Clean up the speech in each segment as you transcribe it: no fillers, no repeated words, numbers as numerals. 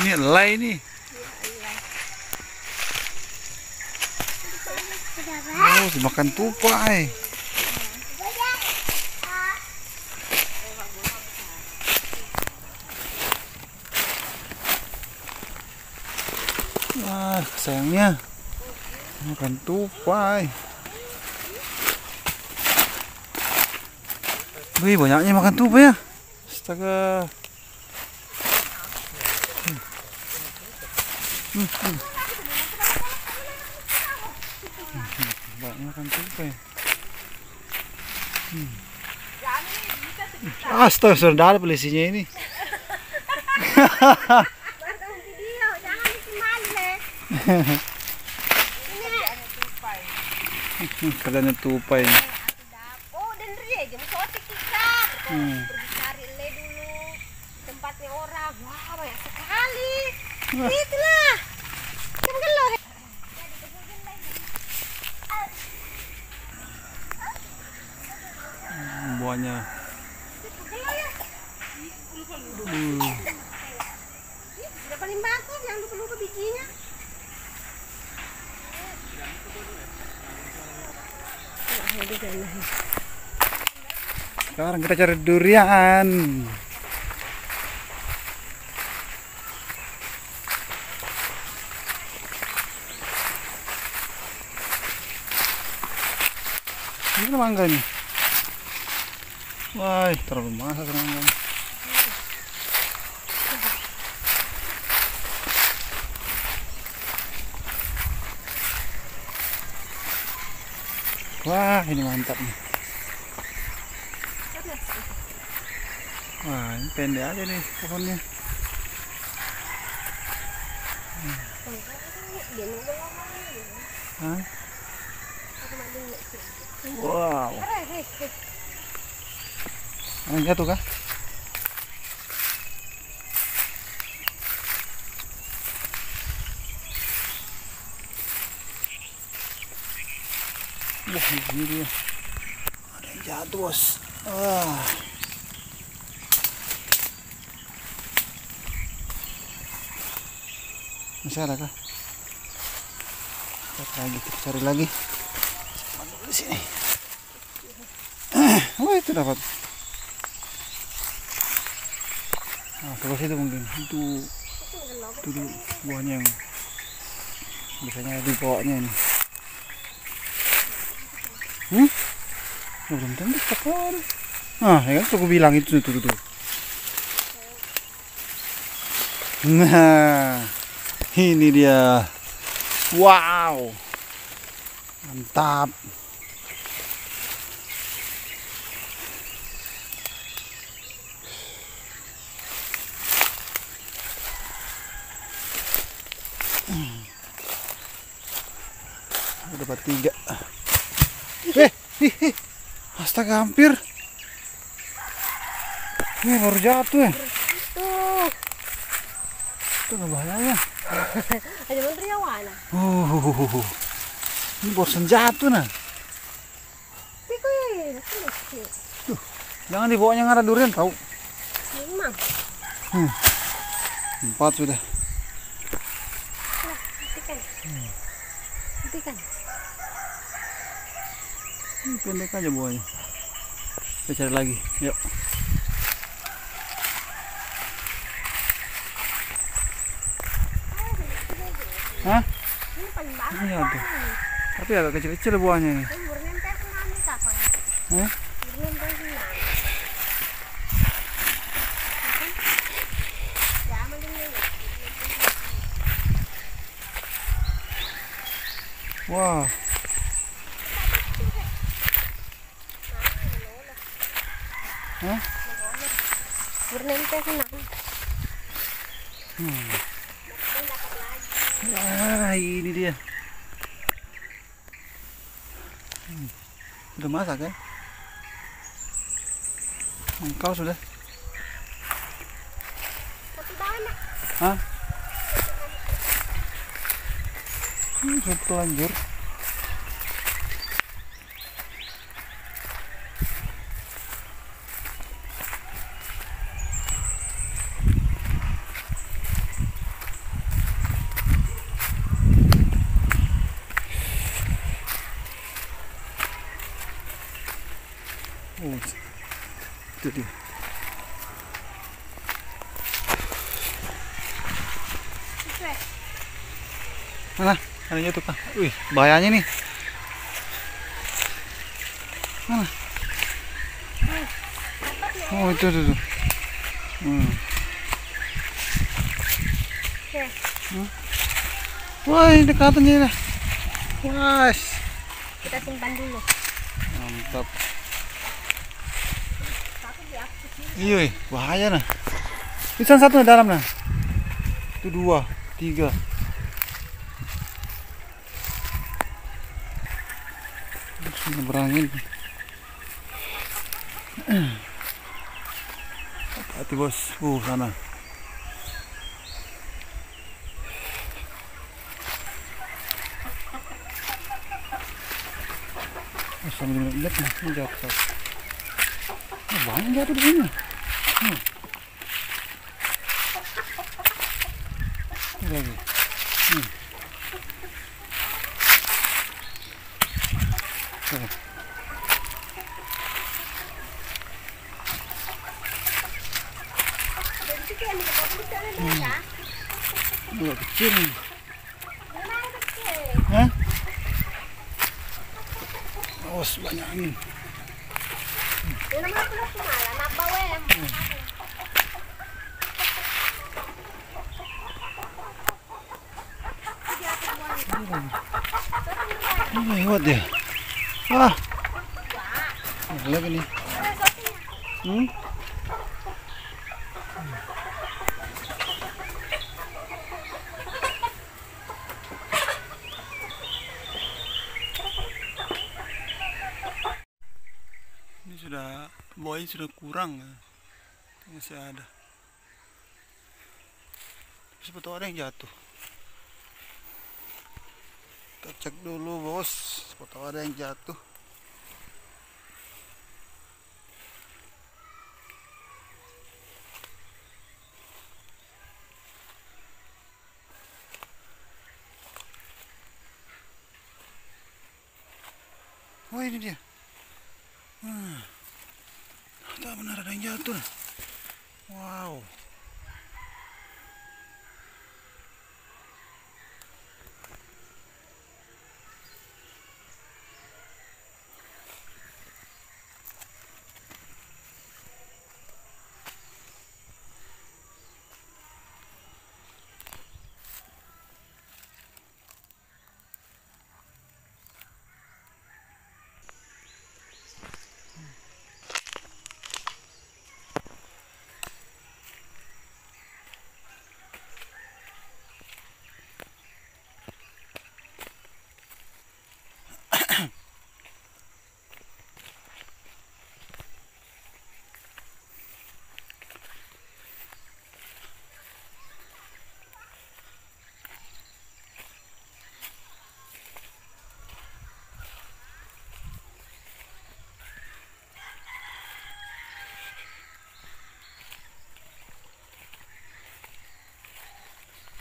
Ini lay nih. Oh, makan tupai. Ah, sayangnya makan tupai. Wih, banyaknya makan tupai ya. Astaga. Banyak makan tupai. Astaga, sudah ada polisinya ini. Kerjanya tupai. Oh, dan dia jam sotik kita. Cari le dulu tempatnya orang. Wah, banyak sekali. Itulah. Kemgeloh. Buahnya. Sudah paling bagus, jangan lupa bijinya. Sekarang kita cari durian. Ini mangga nih. Wah, terlalu masak mangga. Wah, ini mantap nih. Wah, ini pendek aja nih pohonnya. Wow. Ini jatuh kah? Wah, ini dia. Ada yang jatuh, bos. Ah. Masih ada kah? Kita cari lagi. Di sini. Oh, itu dapat. Nah, terus itu mungkin. Itu buahnya yang biasanya di bawahnya ini. Belum tentu tekan. Nah, ya kan aku bilang itu tuh. Nah, ini dia. Wow, mantap. Dapat 3. Astaga, hampir. Ini baru jatuh ya. Itu nggak bahayanya. Ada menteri awana. Ini bosan jatuh nah. Tuh, jangan dibawanya ngarah durian tahu. 4 sudah. Hentikan. Ini pendek aja buahnya. Kita cari lagi, yuk. Hah? Ini ada. Tapi agak kecil-kecil buahnya ini. Hah? Wah. Wow. Wah, ini dia. Udah masak ya? Engkau sudah? Hah? Sudah terlanjur. Itu dia. Mana? Adanya tuh, Pak. Wih, bahayanya nih. Mana? Oh, itu tuh. Wah, ini dekatannya nih. Wah. Kita simpan dulu. Mantap. Iya, bahaya nah. Pisan satu dalam nah. Itu dua, tiga. Ini berangin. Hati bos, sana. Sambil lihat nih, ini jatuh. Banyak jatuh di sini. Lagi. Ini kecil. Hah? Awas banyak angin. Ini lewat dia. Wah. Lagi nih. Boy sudah kurang, masih ada. Seperti ada yang jatuh. Kita cek dulu, bos. Seperti ada yang jatuh. Wah, ini dia. Tidak benar ada yang jatuh. Wow.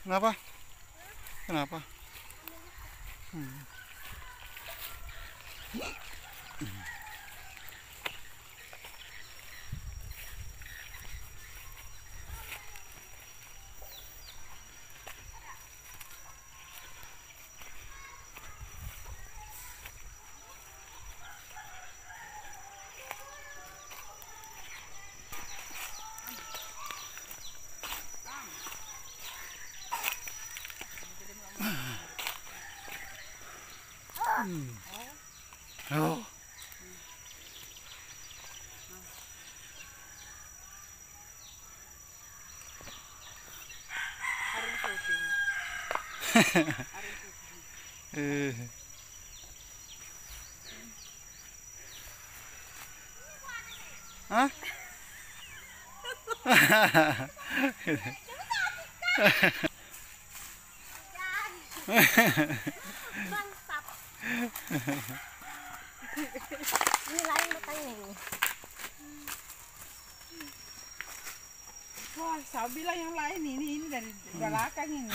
Kenapa? Kenapa? Oh. Hah? Ini lain betanya ini. Wah, sabilah yang lain ini dari belakang ini.